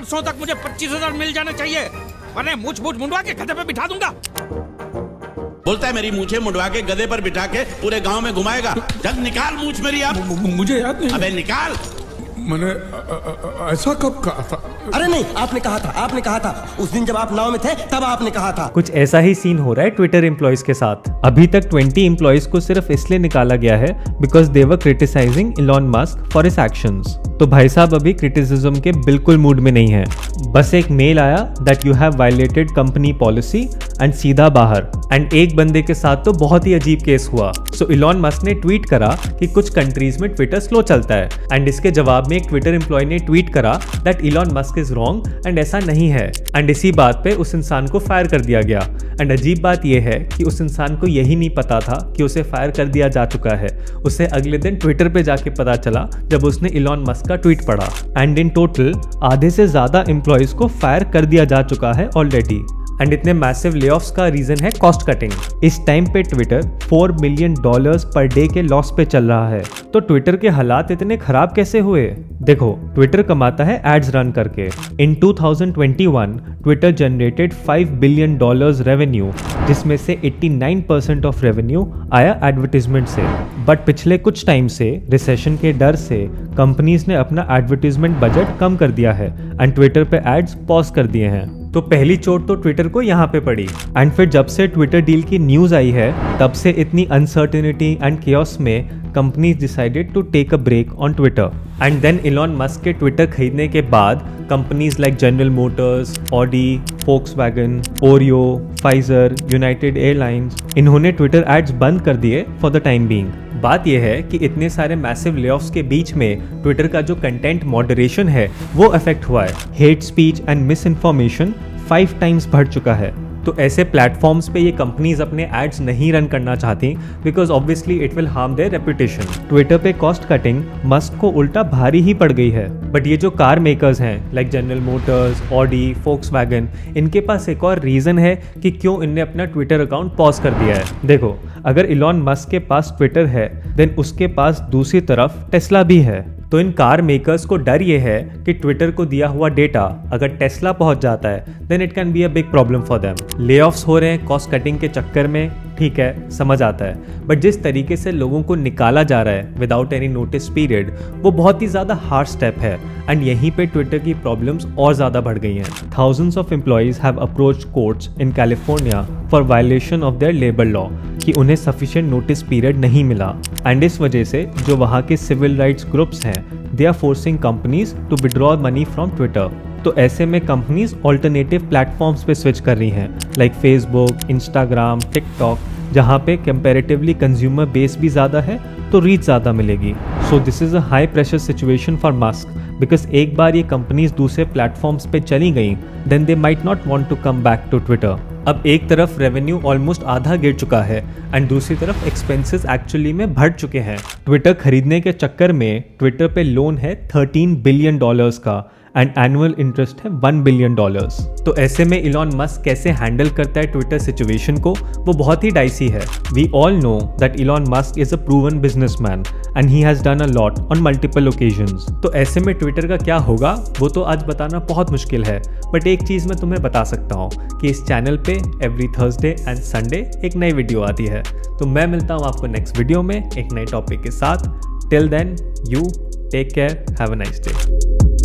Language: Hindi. परसों तक मुझे 25,000 मिल जाने चाहिए, वरना मूछ मुंडवा के गधे पे बिठा दूंगा। बोलता है मेरी मूछे मुंडवा के गधे पर बिठा के पूरे गांव में घुमाएगा। जल्द निकाल मूछ मेरी। आप मुझे याद नहीं। अबे निकाल। मैंने ऐसा कब कहा था? अरे नहीं, आपने कहा था, आपने कहा था उस दिन जब आप नाव में थे तब आपने कहा था। कुछ ऐसा ही सीन हो रहा है ट्विटर एम्प्लॉइज के साथ। अभी तक 20 एम्प्लॉइज को सिर्फ इसलिए निकाला गया है because they were criticising Elon Musk for his actions. तो भाई साहब अभी क्रिटिसिज्म के बिल्कुल मूड में नहीं है। बस एक मेल आया that you have violated company policy and सीधा बाहर। एंड एक बंदे के साथ तो बहुत ही अजीब केस हुआ। सो इलॉन मस्क ने ट्वीट करा कि कुछ कंट्रीज में ट्विटर स्लो चलता है, एंड इसके जवाब में एक ट्विटर एम्प्लॉय ने ट्वीट करा that Elon Musk is wrong and ऐसा नहीं है। एंड इसी बात पे उस इंसान को फायर कर दिया गया। एंड अजीब बात यह है कि उस इंसान को यही नहीं पता था कि उसे फायर कर दिया जा चुका है। उसे अगले दिन ट्विटर पे जाके पता चला जब उसने इलॉन मस्क का ट्वीट पढ़ा। एंड इन टोटल आधे से ज्यादा एम्प्लॉयज को फायर कर दिया जा चुका है ऑलरेडी। एंड इतने मैसिव लेऑफ्स का रीजन है कॉस्ट कटिंग। इस टाइम पे ट्विटर $4 मिलियन पर डे के लॉस पे चल रहा है। तो ट्विटर के हालात इतने खराब कैसे हुए? देखो, ट्विटर कमाता है एड्स रन करके। In 2021 Twitter generated $5 billion revenue, जिसमें से 89% ऑफ रेवेन्यू आया एडवर्टीजमेंट से। बट पिछले कुछ टाइम से रिसेशन के डर से कंपनीज ने अपना एडवर्टीजमेंट बजट कम कर दिया है एंड ट्विटर पे एड्स पॉज कर दिए हैं। तो पहली चोट तो ट्विटर को यहाँ पे पड़ी। एंड फिर जब से ट्विटर डील की न्यूज आई है तब से इतनी अनसर्टेनिटी एंड केओस में companies decided to take a break on Twitter. And then Elon Musk के ट्विटर खरीदने के बाद companies like General Motors, Audi, Volkswagen, Oreo, Pfizer, United Airlines, इन्होंने ट्विटर एड्स बंद कर दिए फॉर द टाइम बीइंग। बात यह है कि इतने सारे मैसिव लेऑफ्स के बीच में ट्विटर का जो कंटेंट मॉडरेशन है वो अफेक्ट हुआ है। Hate speech and misinformation 5 times बढ़ चुका है। तो ऐसे प्लेटफॉर्म्स पे ये कंपनीज अपने एड्स नहीं रन करना चाहती because obviously it will harm their reputation. Twitter पे कॉस्ट कटिंग मस्क को उल्टा भारी ही पड़ गई है। बट ये जो कार मेकर्स हैं like General Motors, Audi, Volkswagen, इनके पास एक और रीजन है कि क्यों इनने अपना ट्विटर अकाउंट पॉज कर दिया है। देखो, अगर इलॉन मस्क के पास ट्विटर है देन उसके पास दूसरी तरफ टेस्ला भी है। तो इन कार मेकर्स को डर ये है कि ट्विटर को दिया हुआ डेटा अगर टेस्ला पहुंच जाता है then it can be a big problem for them. Layoffs हो रहे हैं कॉस्ट कटिंग के चक्कर में, ठीक है, समझ आता है। बट जिस तरीके से लोगों को निकाला जा रहा है विदाउट एनी नोटिस पीरियड, वो बहुत ही ज़्यादा हार्ड स्टेप है। एंड यहीं पे ट्विटर की प्रॉब्लम्स और ज़्यादा बढ़ गई हैं। Thousands of employees have approached courts in California for violation of their labour law कि उन्हें सफिशिएंट नोटिस पीरियड नहीं मिला। एंड इस वजह से जो वहाँ के सिविल राइट्स ग्रुप्स हैं they are forcing companies to withdraw money from Twitter. तो ऐसे में कंपनीज ऑल्टरनेटिव प्लेटफॉर्म्स पे स्विच कर रही हैं लाइक फेसबुक, इंस्टाग्राम, टिकटॉक, जहाँ पे कंपैरेटिवली कंज्यूमर बेस भी ज़्यादा है तो रीच ज़्यादा मिलेगी। So this is a high pressure situation for Musk because एक बार ये कंपनीज दूसरे प्लेटफॉर्म्स पे चली गई then they might not want to come back to Twitter. अब एक तरफ रेवेन्यू ऑलमोस्ट आधा गिर चुका है एंड दूसरी तरफ एक्सपेंसेस एक्चुअली में बढ़ चुके हैं। ट्विटर खरीदने के चक्कर में ट्विटर पे लोन है $13 बिलियन का एंड एनुअल इंटरेस्ट है $1 बिलियन। तो ऐसे में इलॉन मस्क कैसे हैंडल करता है ट्विटर सिचुएशन को, वो बहुत ही डाइसी है। We all know that Elon Musk is a proven businessman and he has done a lot on multiple occasions. तो ऐसे में ट्विटर का क्या होगा वो तो आज बताना बहुत मुश्किल है। बट एक चीज़ मैं तुम्हें बता सकता हूँ कि इस चैनल पे एवरी थर्सडे एंड संडे एक नई वीडियो आती है। तो मैं मिलता हूँ आपको नेक्स्ट वीडियो में एक नए टॉपिक के साथ। Till then, you take care, have a nice day.